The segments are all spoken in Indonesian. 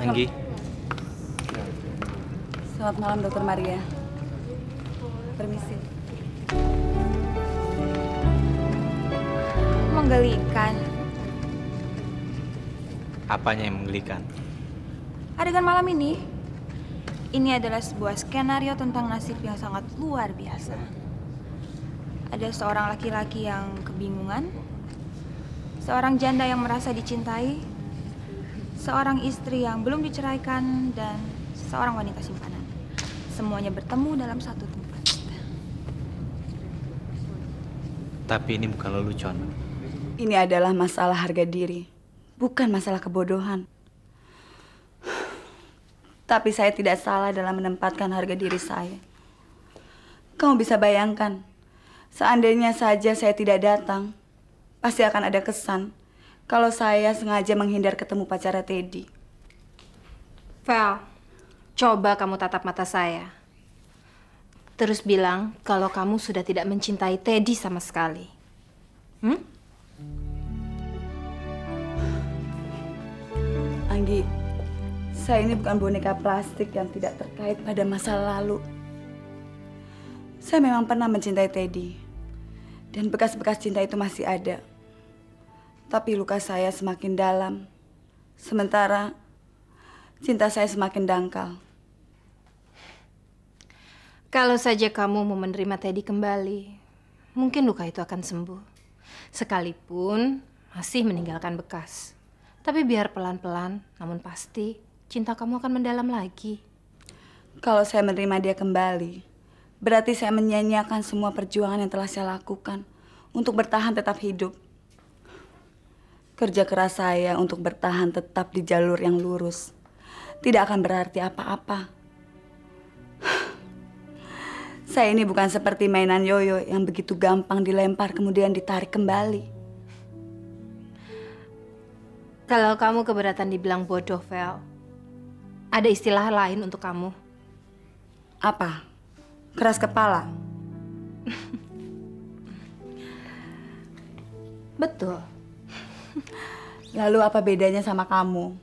Anggi. Selamat malam, Dokter Maria. Permisi. Menggelikan. Apanya yang menggelikan? Adegan malam ini. Ini adalah sebuah skenario tentang nasib yang sangat luar biasa. Ada seorang laki-laki yang kebingungan, seorang janda yang merasa dicintai, seorang istri yang belum diceraikan, dan seorang wanita simpanan. Semuanya bertemu dalam satu tempat. Tapi ini bukan lelucon. Ini adalah masalah harga diri, bukan masalah kebodohan. Tapi saya tidak salah dalam menempatkan harga diri saya. Kamu bisa bayangkan, seandainya saja saya tidak datang, pasti akan ada kesan kalau saya sengaja menghindar ketemu pacarnya Teddy. Val, coba kamu tatap mata saya. Terus bilang kalau kamu sudah tidak mencintai Teddy sama sekali. Hmm? Anggi, saya ini bukan boneka plastik yang tidak terkait pada masa lalu. Saya memang pernah mencintai Teddy. Dan bekas-bekas cinta itu masih ada. Tapi luka saya semakin dalam. Sementara cinta saya semakin dangkal. Kalau saja kamu mau menerima Teddy kembali, mungkin luka itu akan sembuh. Sekalipun masih meninggalkan bekas. Tapi biar pelan-pelan, namun pasti, cinta kamu akan mendalam lagi. Kalau saya menerima dia kembali, berarti saya menyia-nyiakan semua perjuangan yang telah saya lakukan untuk bertahan tetap hidup. Kerja keras saya untuk bertahan tetap di jalur yang lurus tidak akan berarti apa-apa. Saya ini bukan seperti mainan yoyo yang begitu gampang dilempar kemudian ditarik kembali. Kalau kamu keberatan dibilang bodoh, Vel, ada istilah lain untuk kamu. Apa? Keras kepala? Betul. Lalu apa bedanya sama kamu?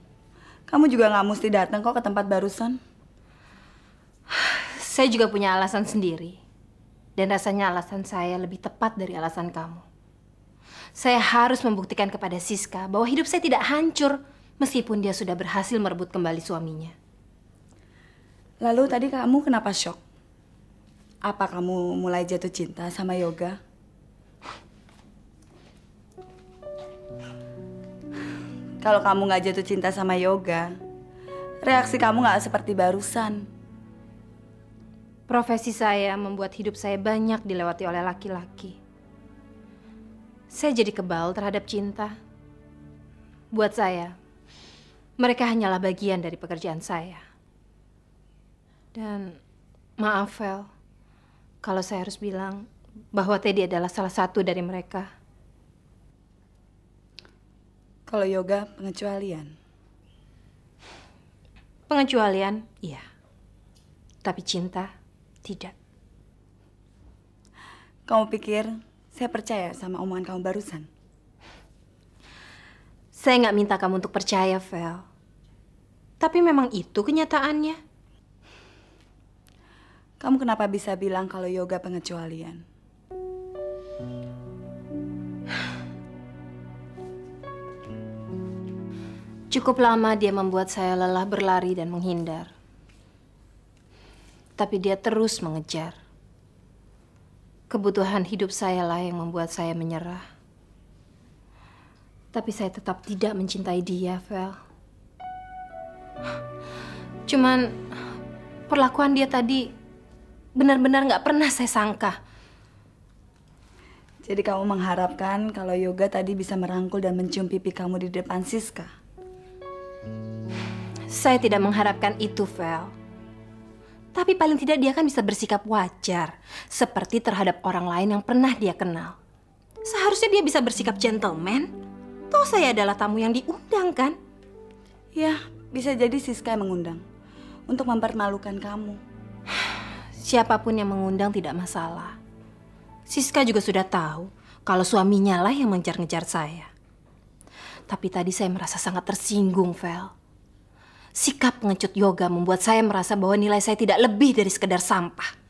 Kamu juga nggak mesti datang kok ke tempat barusan. Saya juga punya alasan sendiri. Dan rasanya alasan saya lebih tepat dari alasan kamu. Saya harus membuktikan kepada Siska bahwa hidup saya tidak hancur. Meskipun dia sudah berhasil merebut kembali suaminya. Lalu tadi kamu kenapa shock? Apa kamu mulai jatuh cinta sama Yoga? Kalau kamu nggak jatuh cinta sama Yoga, reaksi kamu nggak seperti barusan. Profesi saya membuat hidup saya banyak dilewati oleh laki-laki. Saya jadi kebal terhadap cinta. Buat saya, mereka hanyalah bagian dari pekerjaan saya. Dan maaf, Vel, kalau saya harus bilang bahwa Teddy adalah salah satu dari mereka. Kalau Yoga pengecualian? Pengecualian, iya. Tapi cinta, tidak. Kamu pikir saya percaya sama omongan kamu barusan? Saya nggak minta kamu untuk percaya, Vel. Tapi memang itu kenyataannya. Kamu kenapa bisa bilang kalau Yoga pengecualian? Cukup lama dia membuat saya lelah berlari dan menghindar. Tapi dia terus mengejar. Kebutuhan hidup saya lah yang membuat saya menyerah. Tapi saya tetap tidak mencintai dia, Vel. Cuman perlakuan dia tadi benar-benar nggak pernah saya sangka. Jadi kamu mengharapkan kalau Yoga tadi bisa merangkul dan mencium pipi kamu di depan Siska? Saya tidak mengharapkan itu, Vel. Tapi paling tidak dia kan bisa bersikap wajar, seperti terhadap orang lain yang pernah dia kenal. Seharusnya dia bisa bersikap gentleman. Toh saya adalah tamu yang diundang, kan? Ya, bisa jadi Siska yang mengundang untuk mempermalukan kamu. Siapapun yang mengundang tidak masalah. Siska juga sudah tahu kalau suaminya lah yang mengejar-ngejar saya. Tapi tadi saya merasa sangat tersinggung, Vel. Sikap pengecut Yoga membuat saya merasa bahwa nilai saya tidak lebih dari sekedar sampah.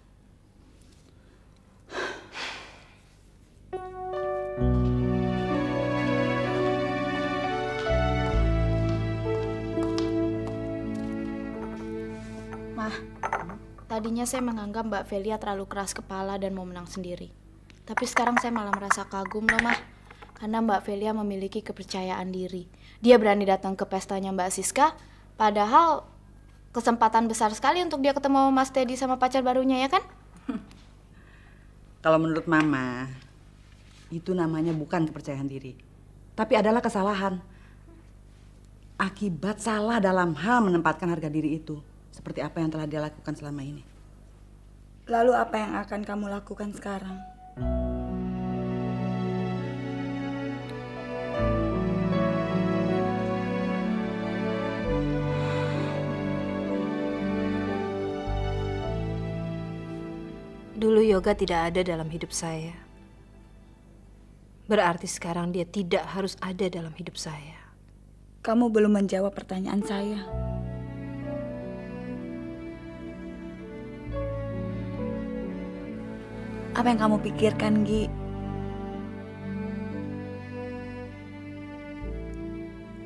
Tadinya saya menganggap Mbak Velia terlalu keras kepala dan mau menang sendiri. Tapi sekarang saya malah merasa kagum loh, Mah. Karena Mbak Velia memiliki kepercayaan diri. Dia berani datang ke pestanya Mbak Siska, padahal kesempatan besar sekali untuk dia ketemu Mas Teddy sama pacar barunya, ya kan? Kalau menurut Mama, itu namanya bukan kepercayaan diri. Tapi adalah kesalahan. Akibat salah dalam hal menempatkan harga diri itu. Seperti apa yang telah dia lakukan selama ini. Lalu apa yang akan kamu lakukan sekarang? Dulu Yoga tidak ada dalam hidup saya. Berarti sekarang dia tidak harus ada dalam hidup saya. Kamu belum menjawab pertanyaan saya. Apa yang kamu pikirkan, Gi?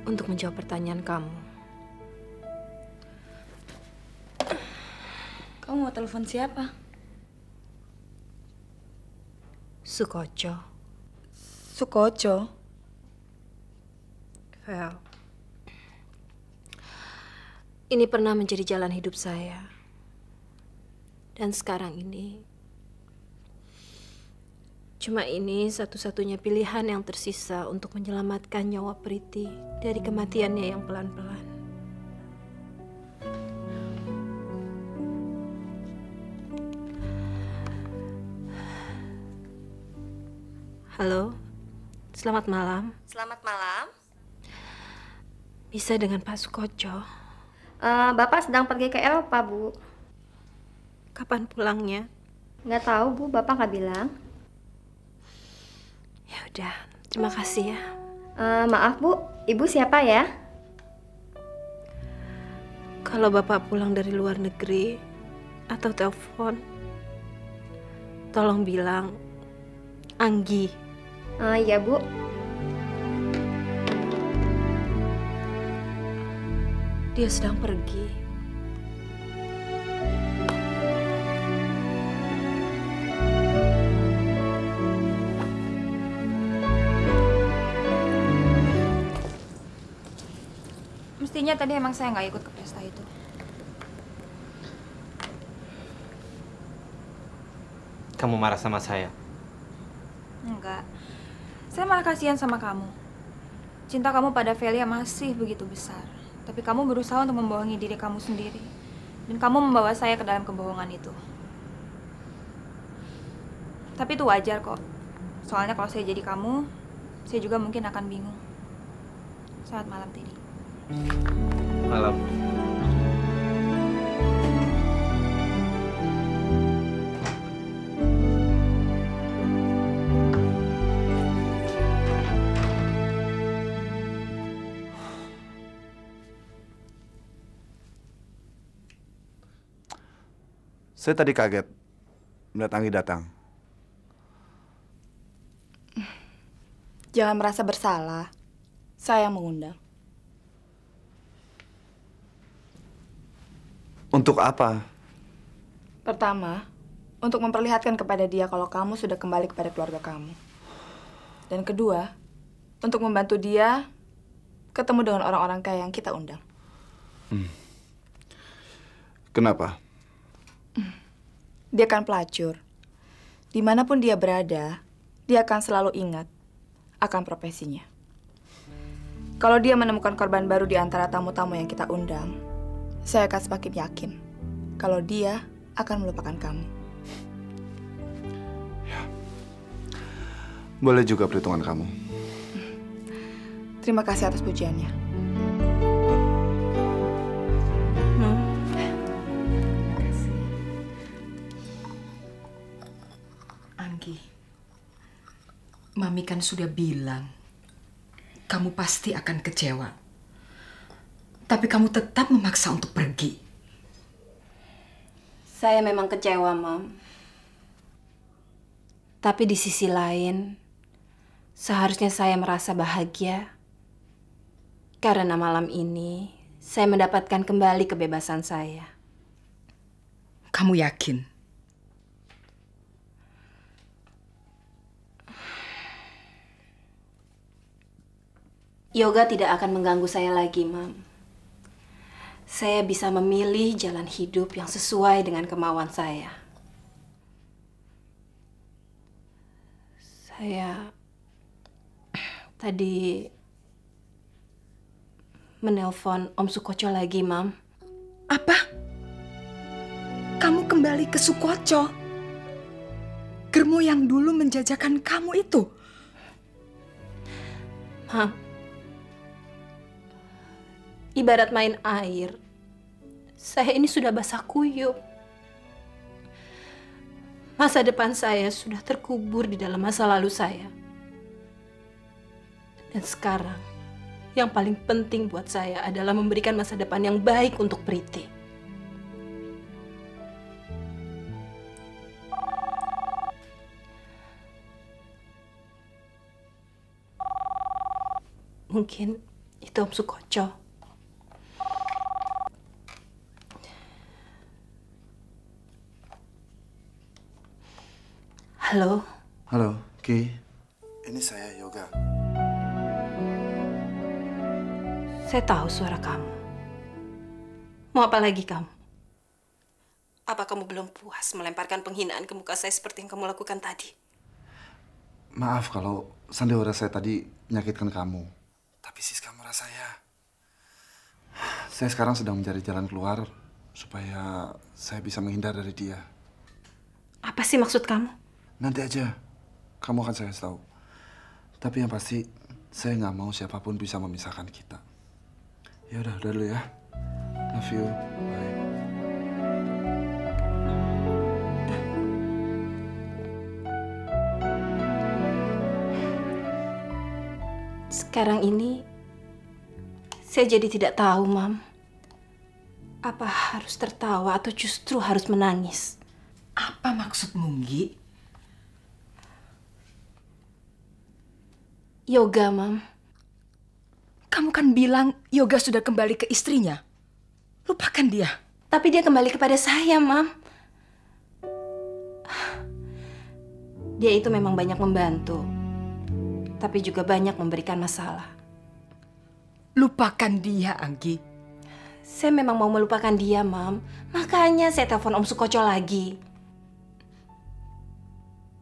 Untuk menjawab pertanyaan kamu. Kamu mau telepon siapa? Sukoco. Sukoco? Vel. Ini pernah menjadi jalan hidup saya. Dan sekarang ini, cuma ini satu-satunya pilihan yang tersisa untuk menyelamatkan nyawa Pretty dari kematiannya yang pelan-pelan. Halo, selamat malam. Selamat malam. Bisa dengan Pak Sukojo? Bapak sedang pergi ke Eropa, Bu. Kapan pulangnya? Nggak tahu, Bu. Bapak nggak bilang. Ya udah, terima kasih ya. Maaf Bu, Ibu siapa ya? Kalau Bapak pulang dari luar negeri atau telepon, tolong bilang Anggi. Iya Bu. Dia sedang pergi. Mestinya tadi emang saya nggak ikut ke pesta itu. Kamu marah sama saya? Enggak. Saya malah kasihan sama kamu. Cinta kamu pada Velia masih begitu besar. Tapi kamu berusaha untuk membohongi diri kamu sendiri. Dan kamu membawa saya ke dalam kebohongan itu. Tapi itu wajar kok. Soalnya kalau saya jadi kamu, saya juga mungkin akan bingung. Selamat malam, Teddy. Malam. Saya tadi kaget melihat Anggi datang. Jangan merasa bersalah. Saya yang mengundang. Untuk apa? Pertama, untuk memperlihatkan kepada dia kalau kamu sudah kembali kepada keluarga kamu. Dan kedua, untuk membantu dia ketemu dengan orang-orang kaya yang kita undang. Kenapa? Dia kan pelacur. Dimanapun dia berada, dia akan selalu ingat akan profesinya. Kalau dia menemukan korban baru di antara tamu-tamu yang kita undang, saya akan semakin yakin kalau dia akan melupakan kamu. Ya. Boleh juga perhitungan kamu. Terima kasih atas pujiannya. Terima kasih. Anggi, Mami kan sudah bilang kamu pasti akan kecewa. Tapi kamu tetap memaksa untuk pergi. Saya memang kecewa, Mom. Tapi di sisi lain, seharusnya saya merasa bahagia. Karena malam ini, saya mendapatkan kembali kebebasan saya. Kamu yakin? Yoga tidak akan mengganggu saya lagi, Mom. Saya bisa memilih jalan hidup yang sesuai dengan kemauan saya. Saya tadi menelpon Om Sukoco lagi, Mam. Apa? Kamu kembali ke Sukoco? Germo yang dulu menjajakan kamu itu? Mam, ibarat main air, saya ini sudah basah kuyup. Masa depan saya sudah terkubur di dalam masa lalu saya. Dan sekarang, yang paling penting buat saya adalah memberikan masa depan yang baik untuk Pretty. Mungkin itu Om Sukoco. Halo. Halo, Ki. Ini saya, Yoga. Saya tahu suara kamu. Mau apa lagi kamu? Apa kamu belum puas melemparkan penghinaan ke muka saya seperti yang kamu lakukan tadi? Maaf kalau sandiwara saya tadi menyakitkan kamu. Tapi Siska merasa saya. Saya sekarang sedang mencari jalan keluar supaya saya bisa menghindar dari dia. Apa sih maksud kamu? Nanti aja, kamu akan saya kasih tahu. Tapi yang pasti, saya nggak mau siapapun bisa memisahkan kita. Ya udah dulu ya. Love you. Bye. Sekarang ini, saya jadi tidak tahu, Mam. Apa harus tertawa atau justru harus menangis? Apa maksudmu, Nggi? Yoga, Mam. Kamu kan bilang Yoga sudah kembali ke istrinya. Lupakan dia. Tapi dia kembali kepada saya, Mam. Dia itu memang banyak membantu. Tapi juga banyak memberikan masalah. Lupakan dia, Anggi. Saya memang mau melupakan dia, Mam. Makanya saya telepon Om Sukoco lagi.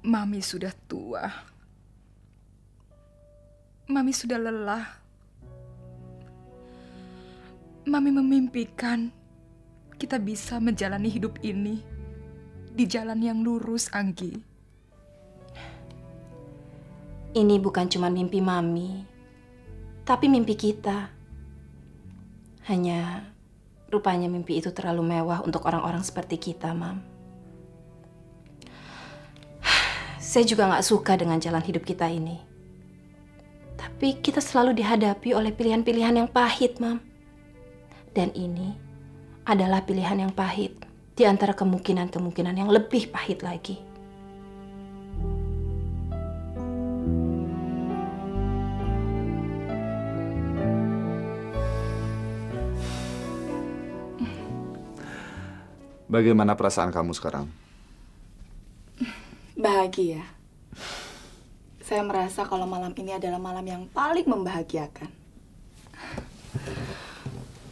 Mami sudah tua. Mami sudah lelah. Mami memimpikan kita bisa menjalani hidup ini di jalan yang lurus, Anggi. Ini bukan cuma mimpi Mami, tapi mimpi kita. Hanya rupanya mimpi itu terlalu mewah untuk orang-orang seperti kita, Mam. Saya juga nggak suka dengan jalan hidup kita ini. Tapi kita selalu dihadapi oleh pilihan-pilihan yang pahit, Mam. Dan ini adalah pilihan yang pahit di antara kemungkinan-kemungkinan yang lebih pahit lagi. Bagaimana perasaan kamu sekarang? Bahagia. Saya merasa kalau malam ini adalah malam yang paling membahagiakan.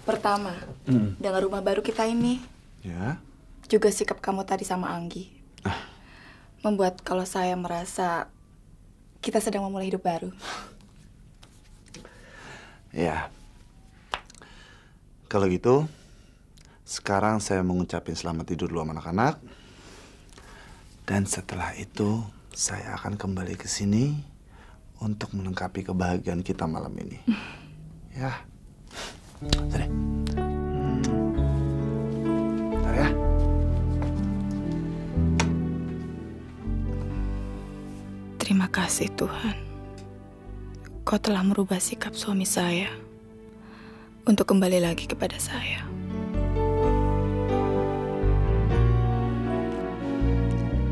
Pertama, dengan rumah baru kita ini. Ya. Juga sikap kamu tadi sama Anggi. Membuat kalau saya merasa kita sedang memulai hidup baru. Ya. Kalau gitu, sekarang saya mengucapkan selamat tidur dulu sama anak-anak. Dan setelah itu, saya akan kembali ke sini untuk melengkapi kebahagiaan kita malam ini. Ya. Bentar ya. Terima kasih Tuhan. Kau telah merubah sikap suami saya untuk kembali lagi kepada saya.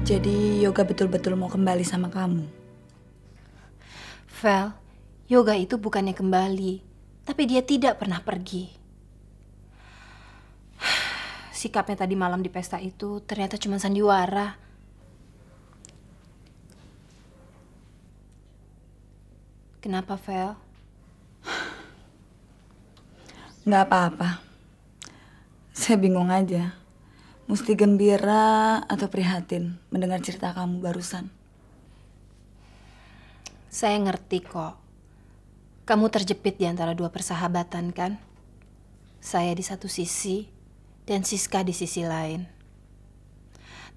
Jadi Yoga betul-betul mau kembali sama kamu? Vel, Yoga itu bukannya kembali, tapi dia tidak pernah pergi. Sikapnya tadi malam di pesta itu ternyata cuma sandiwara. Kenapa, Vel? Nggak apa-apa. Saya bingung aja. Mesti gembira atau prihatin mendengar cerita kamu barusan. Saya ngerti kok. Kamu terjepit di antara dua persahabatan, kan? Saya di satu sisi, dan Siska di sisi lain.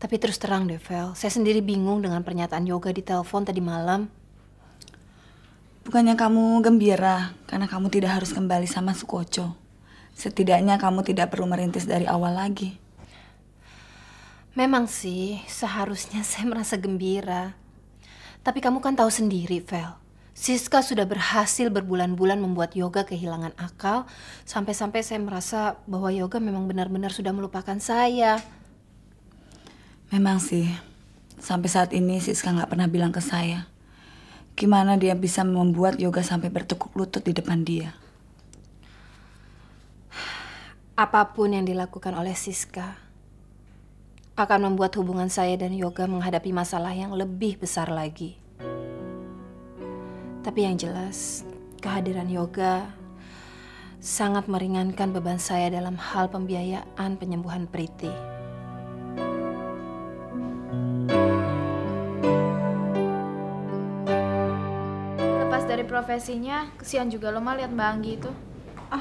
Tapi terus terang deh, Vel, saya sendiri bingung dengan pernyataan Yoga di telepon tadi malam. Bukannya kamu gembira karena kamu tidak harus kembali sama Sukoco. Setidaknya kamu tidak perlu merintis dari awal lagi. Memang sih, seharusnya saya merasa gembira. Tapi kamu kan tahu sendiri, Vel. Siska sudah berhasil berbulan-bulan membuat Yoga kehilangan akal, sampai-sampai saya merasa bahwa Yoga memang benar-benar sudah melupakan saya. Memang sih, sampai saat ini Siska nggak pernah bilang ke saya gimana dia bisa membuat Yoga sampai bertekuk lutut di depan dia. Apapun yang dilakukan oleh Siska akan membuat hubungan saya dan Yoga menghadapi masalah yang lebih besar lagi. Tapi yang jelas, kehadiran Yoga sangat meringankan beban saya dalam hal pembiayaan penyembuhan Pretty. Lepas dari profesinya, kesian juga lo mah lihat Mbak Anggi itu. Ah,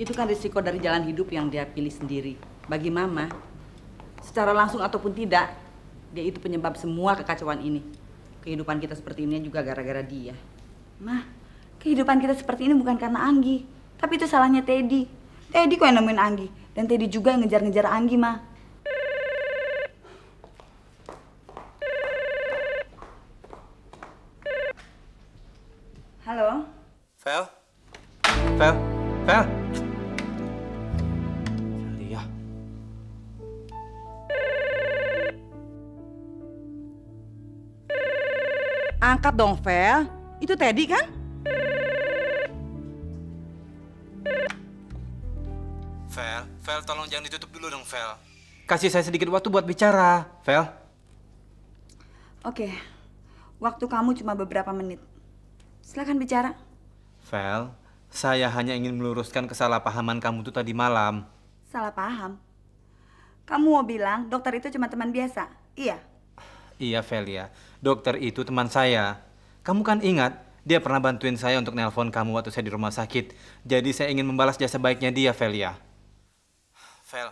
itu kan risiko dari jalan hidup yang dia pilih sendiri. Bagi Mama, secara langsung ataupun tidak, dia itu penyebab semua kekacauan ini. Kehidupan kita seperti ini juga gara-gara dia. Mah, kehidupan kita seperti ini bukan karena Anggi, tapi itu salahnya Teddy. Teddy kok yang nemuin Anggi, dan Teddy juga yang ngejar-ngejar Anggi, Ma. Halo? Vel? Vel? Vel? Angkat dong, Vel. Itu Teddy, kan? Vel, Vel, tolong jangan ditutup dulu dong, Vel. Kasih saya sedikit waktu buat bicara, Vel. Oke. Waktu kamu cuma beberapa menit. Silakan bicara. Vel, saya hanya ingin meluruskan kesalahpahaman kamu tuh tadi malam. Salah paham? Kamu mau bilang dokter itu cuma teman biasa, iya? Iya, Velia. Dokter itu teman saya. Kamu kan ingat, dia pernah bantuin saya untuk nelpon kamu waktu saya di rumah sakit. Jadi saya ingin membalas jasa baiknya dia, Velia. Vel,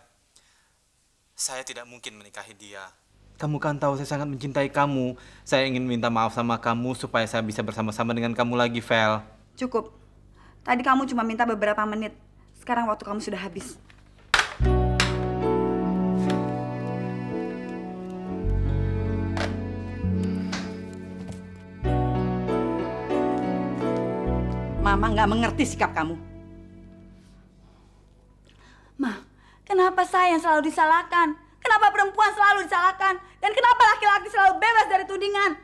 saya tidak mungkin menikahi dia. Kamu kan tahu saya sangat mencintai kamu. Saya ingin minta maaf sama kamu supaya saya bisa bersama-sama dengan kamu lagi, Vel. Cukup. Tadi kamu cuma minta beberapa menit. Sekarang waktu kamu sudah habis. Mama nggak mengerti sikap kamu. Ma, kenapa saya yang selalu disalahkan? Kenapa perempuan selalu disalahkan? Dan kenapa laki-laki selalu bebas dari tudingan?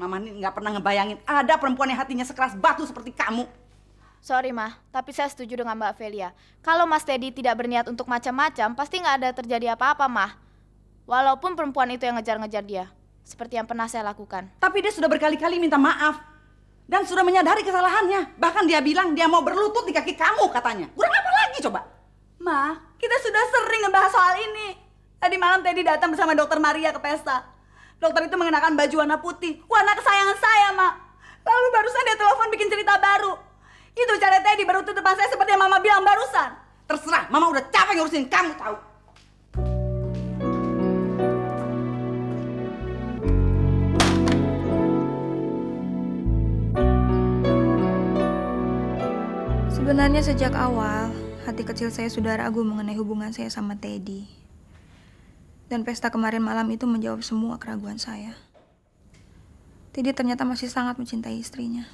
Mama ini nggak pernah ngebayangin ada perempuan yang hatinya sekeras batu seperti kamu. Sorry, Ma, tapi saya setuju dengan Mbak Velia. Kalau Mas Teddy tidak berniat untuk macam-macam, pasti nggak ada terjadi apa-apa, Ma. Walaupun perempuan itu yang ngejar-ngejar dia. Seperti yang pernah saya lakukan. Tapi dia sudah berkali-kali minta maaf. Dan sudah menyadari kesalahannya. Bahkan dia bilang dia mau berlutut di kaki kamu katanya. Kurang apa lagi coba? Ma, kita sudah sering ngebahas soal ini. Tadi malam Teddy datang bersama Dokter Maria ke pesta. Dokter itu mengenakan baju warna putih. Warna kesayangan saya, Ma. Lalu barusan dia telepon bikin cerita baru. Itu cara Teddy baru tutup depan saya seperti yang Mama bilang barusan. Terserah, Mama udah capek ngurusin kamu tahu. Sebenarnya sejak awal, hati kecil saya sudah ragu mengenai hubungan saya sama Teddy. Dan pesta kemarin malam itu menjawab semua keraguan saya. Teddy ternyata masih sangat mencintai istrinya.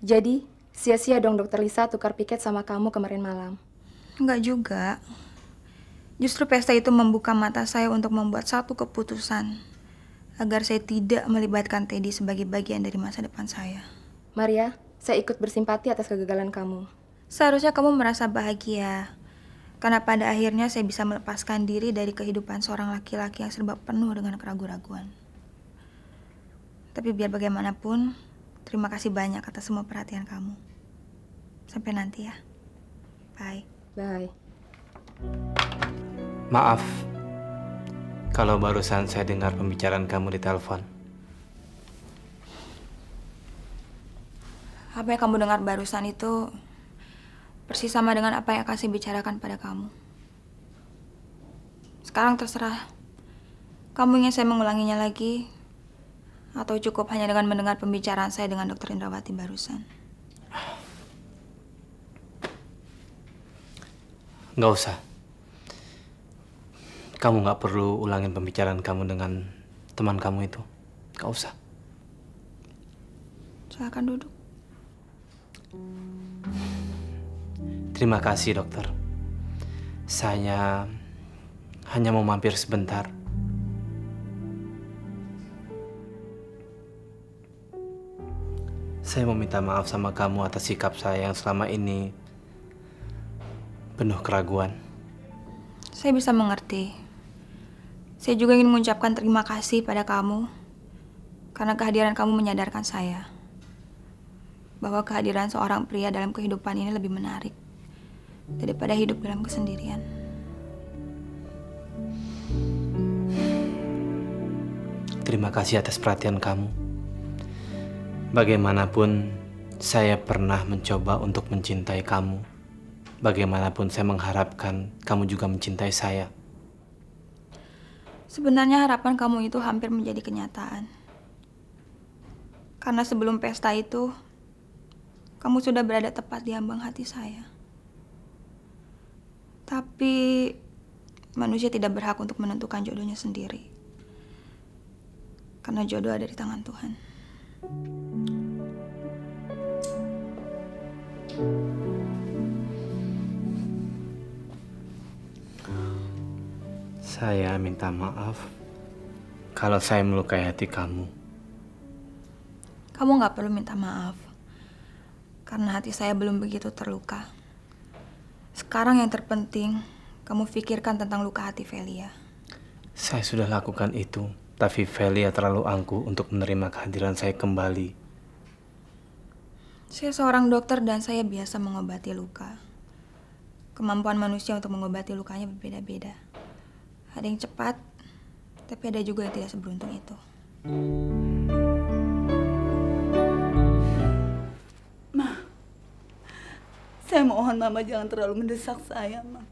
Jadi, sia-sia dong Dokter Lisa tukar piket sama kamu kemarin malam. Enggak juga. Justru pesta itu membuka mata saya untuk membuat satu keputusan. Agar saya tidak melibatkan Teddy sebagai bagian dari masa depan saya. Maria, saya ikut bersimpati atas kegagalan kamu. Seharusnya kamu merasa bahagia. Karena pada akhirnya saya bisa melepaskan diri dari kehidupan seorang laki-laki yang serba penuh dengan keraguan-raguan. Tapi biar bagaimanapun, terima kasih banyak atas semua perhatian kamu. Sampai nanti ya. Bye. Bye. Maaf, kalau barusan saya dengar pembicaraan kamu di telepon. Apa yang kamu dengar barusan itu persis sama dengan apa yang akan saya bicarakan pada kamu. Sekarang terserah. Kamu ingin saya mengulanginya lagi? Atau cukup hanya dengan mendengar pembicaraan saya dengan Dokter Indrawati barusan? Nggak usah. Kamu nggak perlu ulangin pembicaraan kamu dengan teman kamu itu. Nggak usah. Silakan duduk. Terima kasih, Dokter. Saya hanya mau mampir sebentar. Saya mau minta maaf sama kamu atas sikap saya yang selama ini penuh keraguan. Saya bisa mengerti. Saya juga ingin mengucapkan terima kasih pada kamu karena kehadiran kamu menyadarkan saya bahwa kehadiran seorang pria dalam kehidupan ini lebih menarik daripada hidup dalam kesendirian. Terima kasih atas perhatian kamu. Bagaimanapun, saya pernah mencoba untuk mencintai kamu. Bagaimanapun, saya mengharapkan kamu juga mencintai saya. Sebenarnya harapan kamu itu hampir menjadi kenyataan. Karena sebelum pesta itu, kamu sudah berada tepat di ambang hati saya. Tapi, manusia tidak berhak untuk menentukan jodohnya sendiri. Karena jodoh ada di tangan Tuhan. Saya minta maaf kalau saya melukai hati kamu. Kamu nggak perlu minta maaf. Karena hati saya belum begitu terluka. Sekarang yang terpenting, kamu pikirkan tentang luka hati Velia. Saya sudah lakukan itu, tapi Velia terlalu angkuh untuk menerima kehadiran saya kembali. Saya seorang dokter dan saya biasa mengobati luka. Kemampuan manusia untuk mengobati lukanya berbeda-beda. Ada yang cepat, tapi ada juga yang tidak seberuntung itu. Saya mohon Mama jangan terlalu mendesak saya, Ma.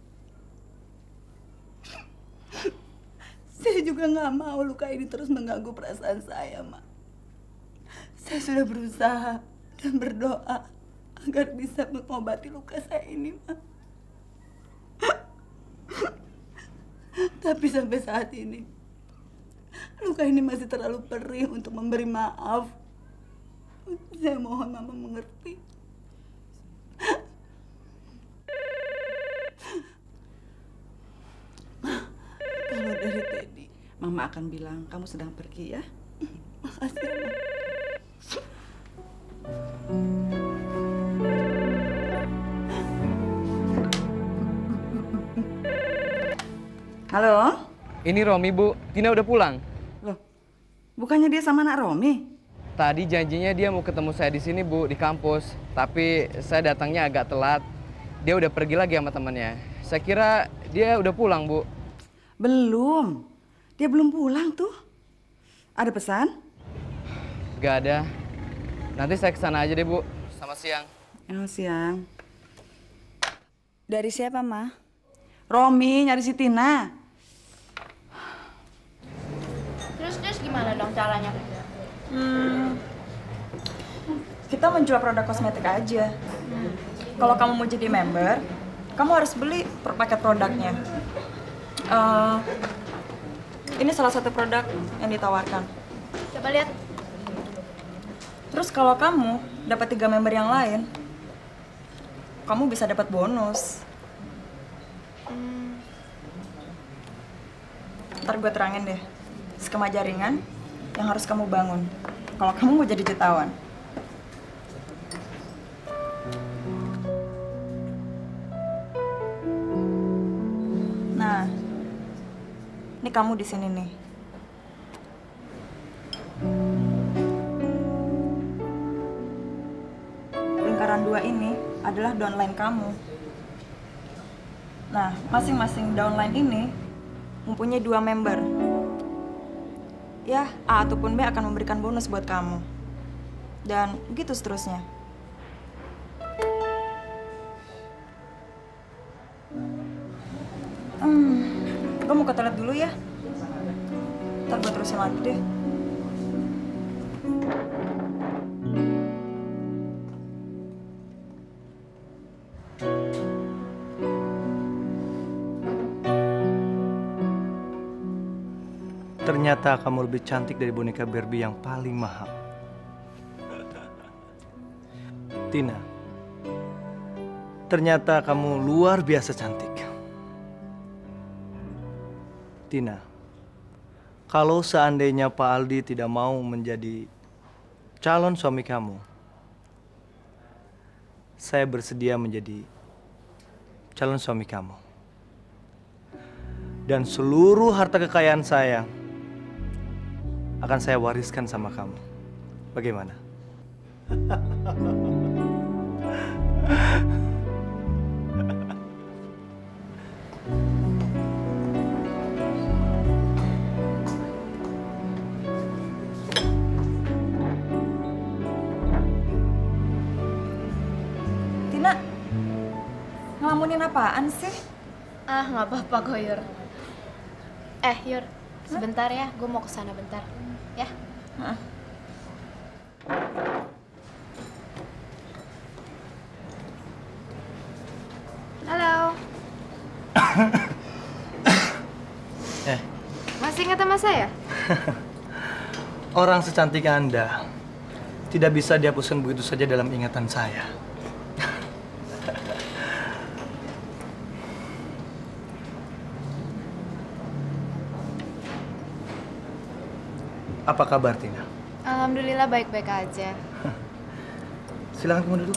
Saya juga nggak mau luka ini terus mengganggu perasaan saya, Ma. Saya sudah berusaha dan berdoa agar bisa mengobati luka saya ini, Ma. Tapi sampai saat ini, luka ini masih terlalu perih untuk memberi maaf. Saya mohon Mama mengerti. Kalau dari Teddy, Mama akan bilang kamu sedang pergi ya. Makasih, Ma. Halo? Ini Romi, Bu. Tina udah pulang. Loh, bukannya dia sama anak Romi? Tadi janjinya dia mau ketemu saya di sini, Bu, di kampus. Tapi saya datangnya agak telat. Dia udah pergi lagi sama temannya. Saya kira dia udah pulang, Bu. Belum. Dia belum pulang tuh. Ada pesan? Nggak ada. Nanti saya kesana aja deh, Bu. Selamat siang. Selamat siang. Dari siapa, Ma? Romi, nyari si Tina. Terus gimana dong caranya? Kita menjual produk kosmetik aja. Kalau kamu mau jadi member, kamu harus beli per paket produknya. Ini salah satu produk yang ditawarkan. Coba lihat. Terus kalau kamu dapat 3 member yang lain, kamu bisa dapat bonus. Ntar gue terangin deh skema jaringan yang harus kamu bangun kalau kamu mau jadi jutawan. Nah, ini kamu di sini nih. Lingkaran 2 ini adalah downline kamu. Nah, masing-masing downline ini mempunyai 2 member. Ya, A ataupun B akan memberikan bonus buat kamu. Dan begitu seterusnya. Gue mau ke toilet dulu ya. Ntar gue terusin lagi deh. Ternyata kamu lebih cantik dari boneka Barbie yang paling mahal. Tina, ternyata kamu luar biasa cantik. Tina, kalau seandainya Pak Aldi tidak mau menjadi calon suami kamu, saya bersedia menjadi calon suami kamu. Dan seluruh harta kekayaan saya akan saya wariskan sama kamu. Bagaimana? Tina, ngelamunin apaan sih? Ah, nggak apa-apa, Goyur. Yur, sebentar ya, gue mau kesana bentar. Ya. Halo. Masih ingat sama saya? Orang secantik Anda tidak bisa dihapuskan begitu saja dalam ingatan saya. Apa kabar, Tina? Alhamdulillah baik-baik aja. Silahkan kamu duduk.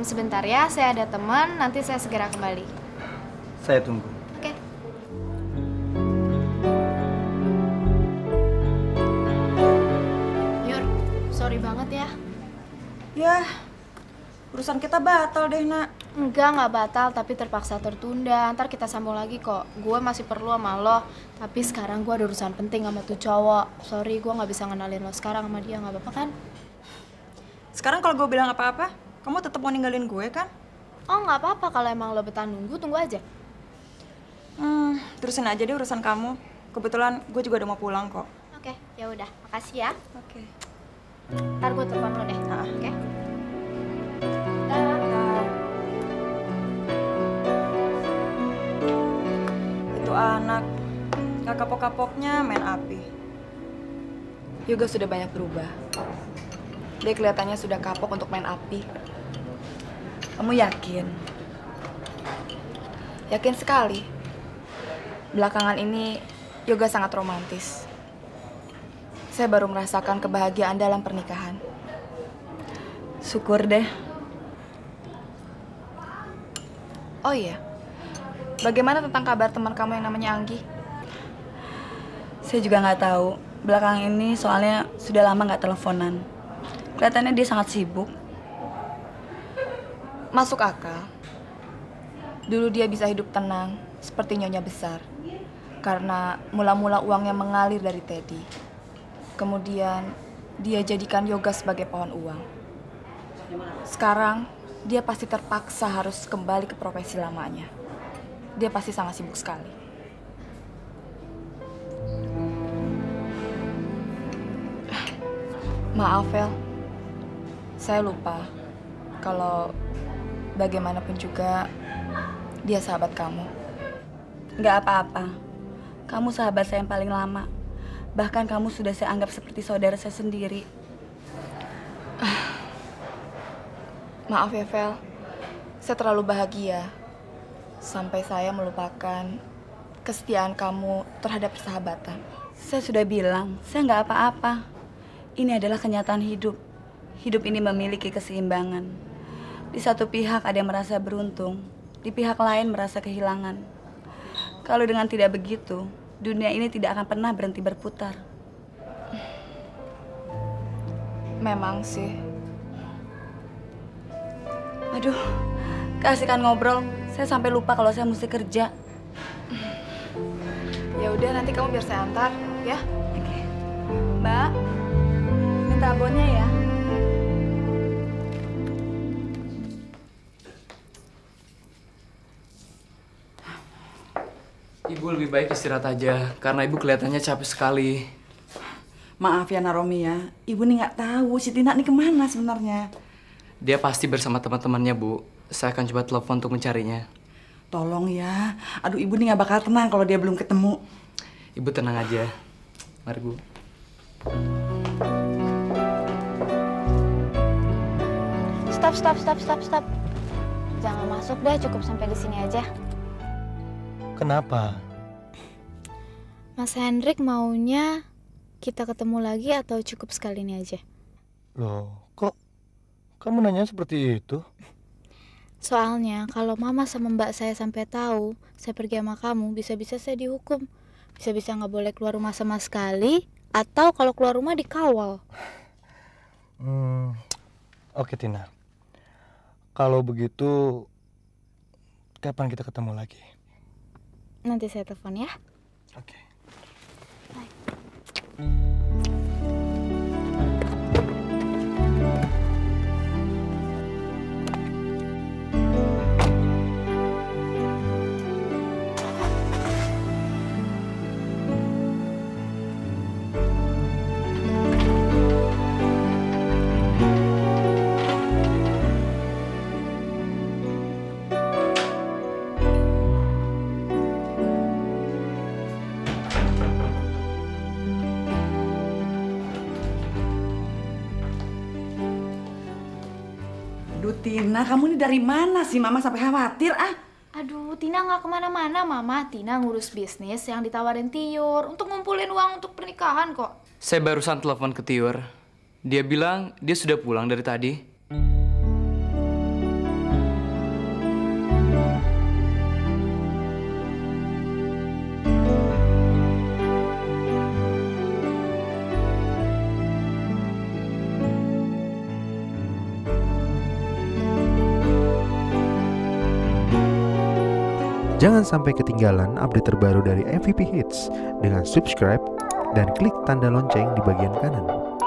Sebentar ya, saya ada teman. Nanti saya segera kembali. Saya tunggu. Oke. Yur, sorry banget ya. Yah, urusan kita batal deh, nak. Enggak, nggak batal, tapi terpaksa tertunda. Ntar kita sambung lagi kok. Gue masih perlu sama lo, tapi sekarang gue ada urusan penting sama tuh cowok. Sorry, gue nggak bisa ngenalin lo sekarang sama dia, nggak apa-apa kan? Sekarang kalau gue bilang apa-apa, kamu tetap mau ninggalin gue kan? Oh, nggak apa-apa, kalau emang lo betah nunggu, tunggu aja. Terusin aja deh urusan kamu. Kebetulan gue juga udah mau pulang kok. Oke, ya udah, makasih ya. Oke. Ntar gue telepon lo deh. Oke. Anak, gak kapok-kapoknya main api. Yoga sudah banyak berubah. Dia kelihatannya sudah kapok untuk main api. Kamu yakin? Yakin sekali. Belakangan ini, Yoga sangat romantis. Saya baru merasakan kebahagiaan dalam pernikahan. Syukur deh. Oh iya. Bagaimana tentang kabar teman kamu yang namanya Anggi? Saya juga nggak tahu. Belakang ini soalnya sudah lama nggak teleponan. Kelihatannya dia sangat sibuk. Masuk akal. Dulu dia bisa hidup tenang, seperti nyonya besar. Karena mula-mula uangnya mengalir dari Teddy. Kemudian dia jadikan Yoga sebagai pohon uang. Sekarang dia pasti terpaksa harus kembali ke profesi lamanya. Dia pasti sangat sibuk sekali. Maaf, Vel. Saya lupa kalau bagaimanapun juga dia sahabat kamu. Nggak apa-apa. Kamu sahabat saya yang paling lama. Bahkan kamu sudah saya anggap seperti saudara saya sendiri. Maaf ya, Vel. Saya terlalu bahagia sampai saya melupakan kesetiaan kamu terhadap persahabatan. Saya sudah bilang, saya nggak apa-apa. Ini adalah kenyataan hidup. Hidup ini memiliki keseimbangan. Di satu pihak ada yang merasa beruntung, di pihak lain merasa kehilangan. Kalau dengan tidak begitu, dunia ini tidak akan pernah berhenti berputar. Memang sih. Aduh, keasikan ngobrol. Saya sampai lupa kalau saya mesti kerja. Ya udah, nanti kamu biar saya antar, ya. Oke. Mbak, minta abonnya ya. Ibu lebih baik istirahat aja, karena ibu kelihatannya capek sekali. Maaf ya, Romi ya. Ibu nih nggak tahu si Tina nih kemana sebenarnya. Dia pasti bersama teman-temannya, Bu. Saya akan coba telepon untuk mencarinya. Tolong ya. Aduh, ibu nih nggak bakal tenang kalau dia belum ketemu. Ibu tenang aja. Mari, Bu. Stop. Jangan masuk deh, cukup sampai di sini aja. Kenapa? Mas Hendrik maunya kita ketemu lagi atau cukup sekali ini aja? Loh, kok kamu nanya seperti itu? Soalnya kalau mama sama mbak saya sampai tahu saya pergi sama kamu, bisa-bisa saya dihukum. Bisa-bisa nggak boleh keluar rumah sama sekali, atau kalau keluar rumah dikawal. Oke, Tina. Kalau begitu, kapan kita ketemu lagi? Nanti saya telepon ya. Oke. Bye. Tina, kamu ini dari mana sih, Mama sampai khawatir, ah? Aduh, Tina nggak kemana-mana, Mama. Tina ngurus bisnis yang ditawarin Tiur untuk ngumpulin uang untuk pernikahan kok. Saya barusan telepon ke Tiur. Dia bilang dia sudah pulang dari tadi. Jangan sampai ketinggalan update terbaru dari MVP Hits dengan subscribe dan klik tanda lonceng di bagian kanan.